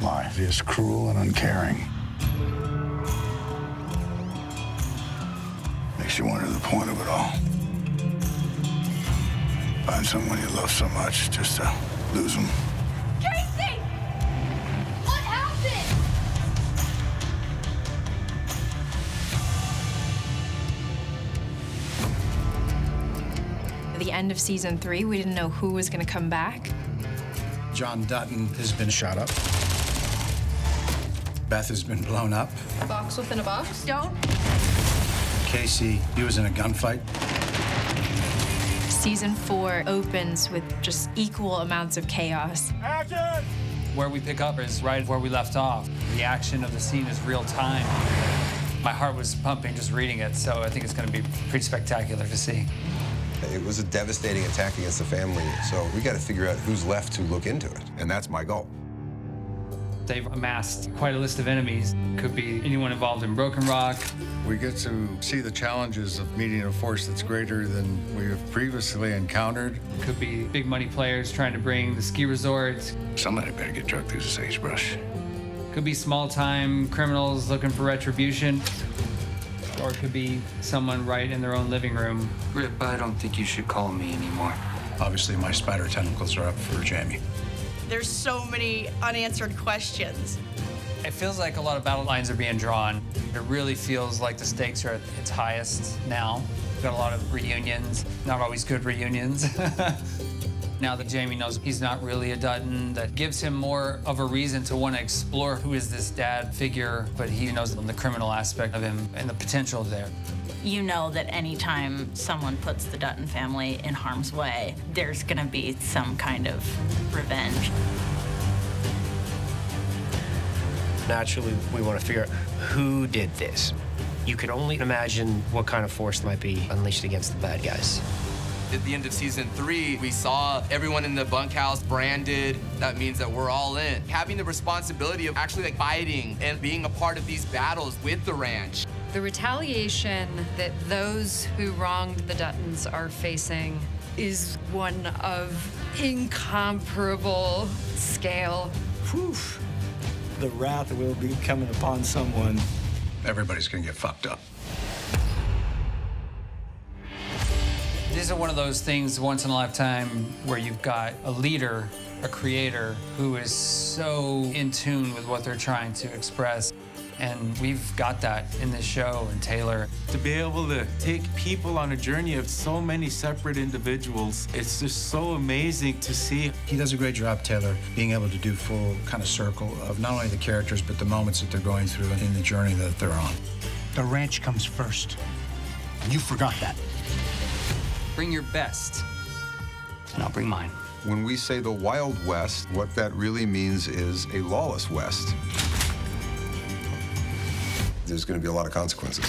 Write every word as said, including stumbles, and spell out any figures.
Life is cruel and uncaring. Makes you wonder the point of it all. Find someone you love so much just to lose them. Tracy! What happened? At the end of season three, we didn't know who was going to come back. John Dutton has been shot up. Beth has been blown up. Box within a box? Don't. Casey, he was in a gunfight. Season four opens with just equal amounts of chaos. Action! Where we pick up is right where we left off. The action of the scene is real time. My heart was pumping just reading it, so I think it's going to be pretty spectacular to see. It was a devastating attack against the family, so we got to figure out who's left to look into it, and that's my goal. They've amassed quite a list of enemies. Could be anyone involved in Broken Rock. We get to see the challenges of meeting a force that's greater than we have previously encountered. Could be big money players trying to bring the ski resorts. Somebody better get drugged through the sagebrush. Could be small-time criminals looking for retribution. Or it could be someone right in their own living room. Rip, I don't think you should call me anymore. Obviously, my spider tentacles are up for Jamie. There's so many unanswered questions. It feels like a lot of battle lines are being drawn. It really feels like the stakes are at its highest now. We've got a lot of reunions, not always good reunions. Now that Jamie knows he's not really a Dutton, that gives him more of a reason to want to explore who is this dad figure, but he knows the criminal aspect of him and the potential there. You know that anytime someone puts the Dutton family in harm's way, there's going to be some kind of revenge. Naturally, we want to figure out who did this. You can only imagine what kind of force might be unleashed against the bad guys. At the end of season three, we saw everyone in the bunkhouse branded. That means that we're all in. Having the responsibility of actually like fighting and being a part of these battles with the ranch. The retaliation that those who wronged the Duttons are facing is one of incomparable scale. Whew. The wrath will be coming upon someone. Everybody's gonna get fucked up. These are one of those things once in a lifetime where you've got a leader, a creator, who is so in tune with what they're trying to express. And we've got that in this show and Taylor. To be able to take people on a journey of so many separate individuals, it's just so amazing to see. He does a great job, Taylor, being able to do full kind of circle of not only the characters, but the moments that they're going through and in the journey that they're on. The ranch comes first, and you forgot that. Bring your best, and I'll bring mine. When we say the Wild West, what that really means is a lawless West. There's going to be a lot of consequences.